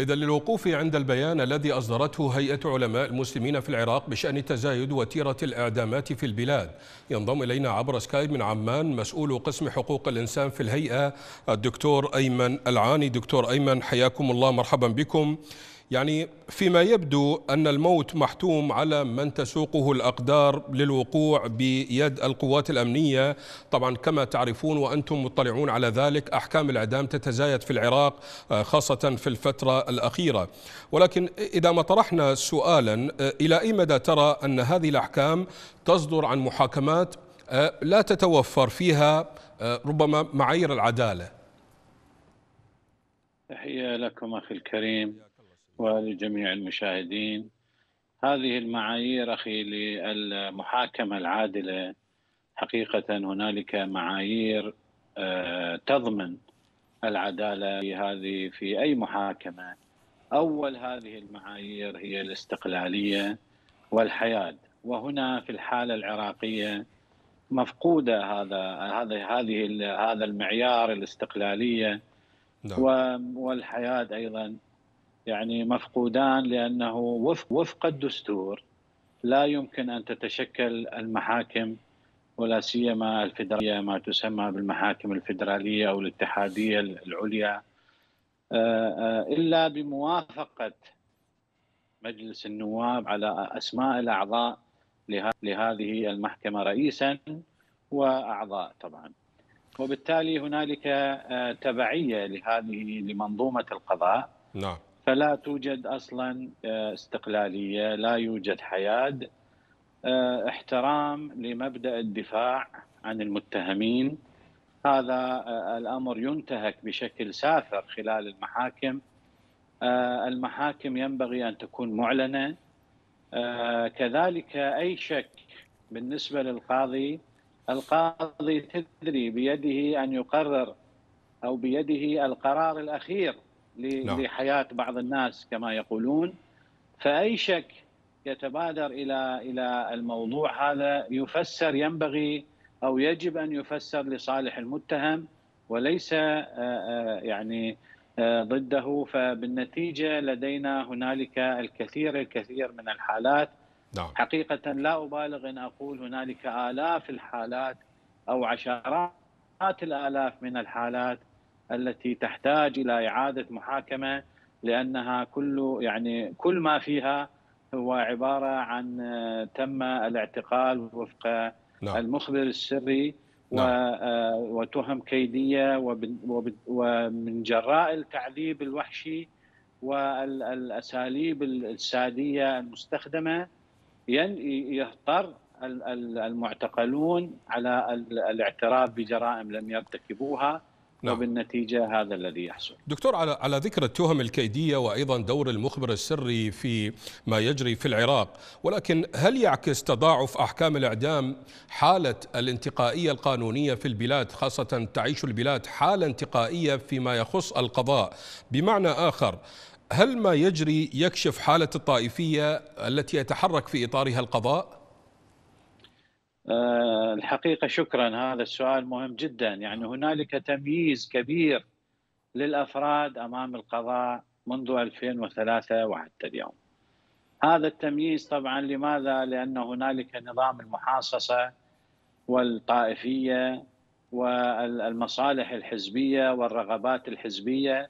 إذا للوقوف عند البيان الذي أصدرته هيئة علماء المسلمين في العراق بشأن تزايد وتيرة الإعدامات في البلاد، ينضم إلينا عبر سكايب من عمان مسؤول قسم حقوق الإنسان في الهيئة الدكتور أيمن العاني. دكتور أيمن حياكم الله، مرحبا بكم. يعني فيما يبدو أن الموت محتوم على من تسوقه الأقدار للوقوع بيد القوات الأمنية. طبعا كما تعرفون وأنتم مطلعون على ذلك أحكام الإعدام تتزايد في العراق خاصة في الفترة الأخيرة، ولكن إذا ما طرحنا سؤالا، إلى أي مدى ترى أن هذه الأحكام تصدر عن محاكمات لا تتوفر فيها ربما معايير العدالة؟ تحية لكم أخي الكريم ولجميع المشاهدين. هذه المعايير أخي للمحاكمة العادلة، حقيقة هنالك معايير تضمن العدالة هذه في أي محاكمة. أول هذه المعايير هي الاستقلالية والحياد، وهنا في الحالة العراقية مفقودة هذا المعيار، الاستقلالية والحياد أيضا يعني مفقودان، لأنه وفق الدستور لا يمكن أن تتشكل المحاكم ولا سيما الفيدرالية، ما تسمى بالمحاكم الفيدرالية أو الاتحادية العليا، إلا بموافقة مجلس النواب على أسماء الأعضاء لهذه المحكمة رئيسا وأعضاء طبعا، وبالتالي هنالك تبعية لهذه لمنظومة القضاء. نعم. فلا توجد أصلا استقلالية، لا يوجد حياد، احترام لمبدأ الدفاع عن المتهمين. هذا الأمر ينتهك بشكل سافر خلال المحاكم. المحاكم ينبغي أن تكون معلنة، كذلك أي شك بالنسبة للقاضي، القاضي تدري بيده أن يقرر أو بيده القرار الأخير لحياة بعض الناس كما يقولون، فأي شك يتبادر إلى الموضوع هذا يفسر، ينبغي أو يجب أن يفسر لصالح المتهم وليس يعني ضده. فبالنتيجة لدينا هنالك الكثير من الحالات. حقيقة لا أبالغ إن أقول هنالك آلاف الحالات أو عشرات الآلاف من الحالات التي تحتاج إلى إعادة محاكمة، لأنها كل ما فيها هو عبارة عن تم الاعتقال وفق المخبر السري وتهم كيدية، ومن جراء التعذيب الوحشي والأساليب السادية المستخدمة يضطر المعتقلون على الاعتراف بجرائم لم يرتكبوها. نعم. وبالنتيجة هذا الذي يحصل. دكتور، على ذكر التهم الكيدية وأيضا دور المخبر السري في ما يجري في العراق، ولكن هل يعكس تضاعف أحكام الإعدام حالة الانتقائية القانونية في البلاد، خاصة تعيش البلاد حالة انتقائية فيما يخص القضاء؟ بمعنى آخر، هل ما يجري يكشف حالة الطائفية التي يتحرك في إطارها القضاء؟ الحقيقة شكرا، هذا السؤال مهم جدا. يعني هنالك تمييز كبير للأفراد أمام القضاء منذ 2003 وحتى اليوم. هذا التمييز طبعا لماذا؟ لأن هنالك نظام المحاصصة والطائفية والمصالح الحزبية والرغبات الحزبية،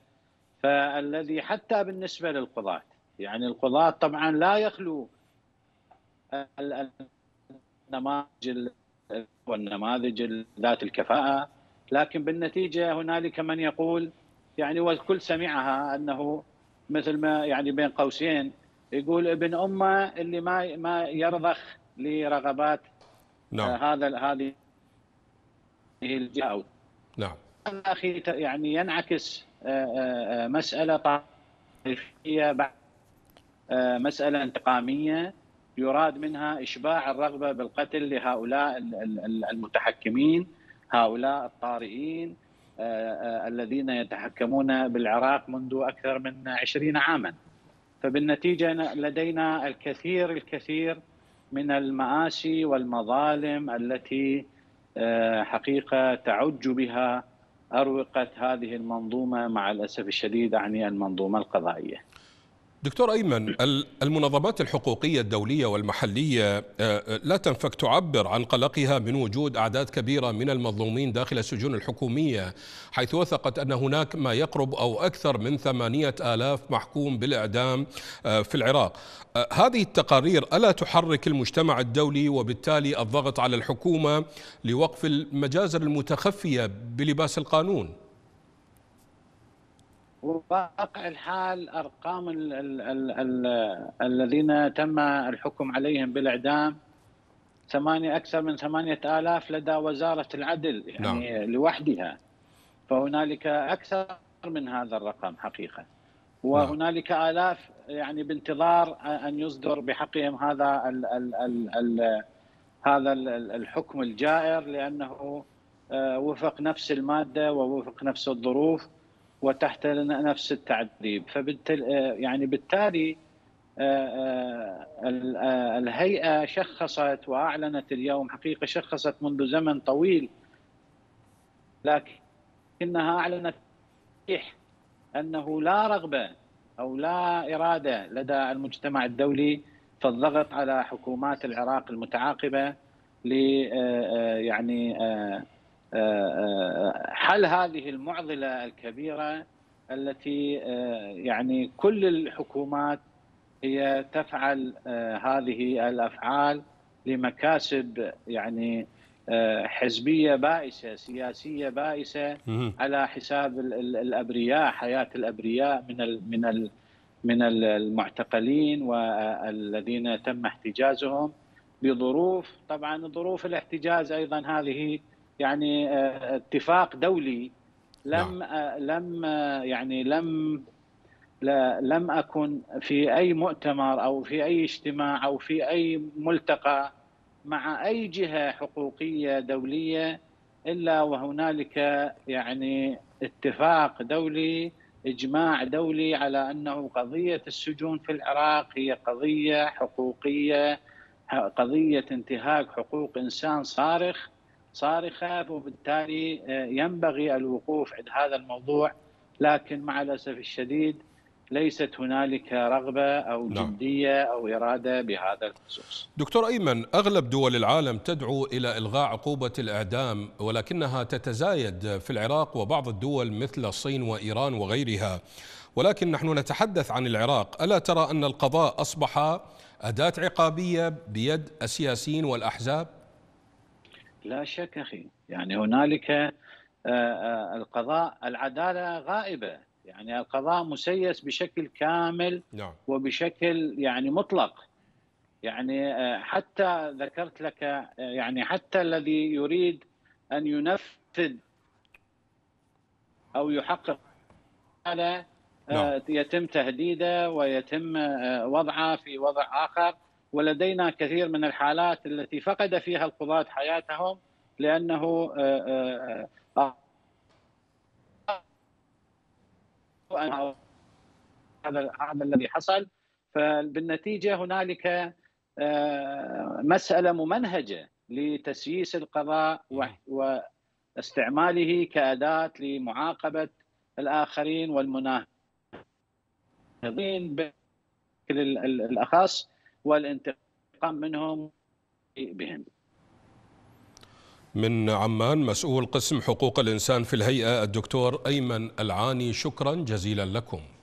فالذي حتى بالنسبة للقضاة، يعني القضاة طبعا لا يخلو والنماذج ذات الكفاءة، لكن بالنتيجة هنالك من يقول يعني والكل سمعها أنه مثل ما يعني بين قوسين يقول ابن أمه اللي ما يرضخ لرغبات هذه الجهة. نعم. أخي يعني ينعكس مسألة طائفية بعد مسألة انتقامية يراد منها إشباع الرغبة بالقتل لهؤلاء المتحكمين، هؤلاء الطارئين الذين يتحكمون بالعراق منذ أكثر من 20 عاما. فبالنتيجة لدينا الكثير من المآسي والمظالم التي حقيقة تعج بها أروقت هذه المنظومة مع الأسف الشديد يعني المنظومة القضائية. دكتور أيمن، المنظمات الحقوقية الدولية والمحلية لا تنفك تعبر عن قلقها من وجود أعداد كبيرة من المظلومين داخل السجون الحكومية، حيث وثقت أن هناك ما يقرب أو أكثر من 8,000 محكوم بالإعدام في العراق. هذه التقارير ألا تحرك المجتمع الدولي وبالتالي الضغط على الحكومة لوقف المجازر المتخفية بلباس القانون؟ وواقع الحال أرقام الذين تم الحكم عليهم بالإعدام أكثر من 8,000 لدى وزارة العدل يعني لوحدها، فهنالك أكثر من هذا الرقم حقيقة، وهنالك آلاف يعني بانتظار أن يصدر بحقهم هذا ال ال ال ال هذا الحكم الجائر، لأنه وفق نفس المادة ووفق نفس الظروف وتحت نفس التعذيب. بالتالي الهيئة شخصت وأعلنت اليوم، حقيقة شخصت منذ زمن طويل، لكنها أعلنت أنه لا رغبة أو لا إرادة لدى المجتمع الدولي في الضغط على حكومات العراق المتعاقبة ل يعني حل هذه المعضلة الكبيرة التي يعني كل الحكومات هي تفعل هذه الأفعال لمكاسب يعني حزبية بائسة، سياسية بائسة على حساب الأبرياء، حياة الأبرياء من المعتقلين والذين تم احتجازهم بظروف، طبعا ظروف الاحتجاز أيضا هذه يعني اتفاق دولي لم أكن في أي مؤتمر أو في أي اجتماع أو في أي ملتقى مع أي جهة حقوقية دولية إلا وهنالك يعني اتفاق دولي، إجماع دولي على أنه قضية السجون في العراق هي قضية حقوقية، قضية انتهاك حقوق إنسان صارخة، وبالتالي ينبغي الوقوف عند هذا الموضوع، لكن مع الأسف الشديد ليست هنالك رغبة أو جدية أو إرادة بهذا الخصوص. دكتور أيمن، أغلب دول العالم تدعو إلى إلغاء عقوبة الإعدام، ولكنها تتزايد في العراق وبعض الدول مثل الصين وإيران وغيرها، ولكن نحن نتحدث عن العراق. ألا ترى أن القضاء أصبح أداة عقابية بيد السياسيين والأحزاب؟ لا شك أخي، يعني هنالك القضاء، العدالة غائبة، يعني القضاء مسيس بشكل كامل وبشكل يعني مطلق، يعني حتى ذكرت لك يعني حتى الذي يريد أن ينفذ أو يحقق على يتم تهديده ويتم وضعه في وضع آخر، ولدينا كثير من الحالات التي فقد فيها القضاة حياتهم لأنه هذا الذي حصل، فبالنتيجة هنالك مسألة ممنهجة لتسييس القضاء واستعماله كأداة لمعاقبة الآخرين والمناهضين بشكل الأخص والانتقام منهم بهم. من عمان مسؤول قسم حقوق الإنسان في الهيئة الدكتور أيمن العاني، شكرا جزيلا لكم.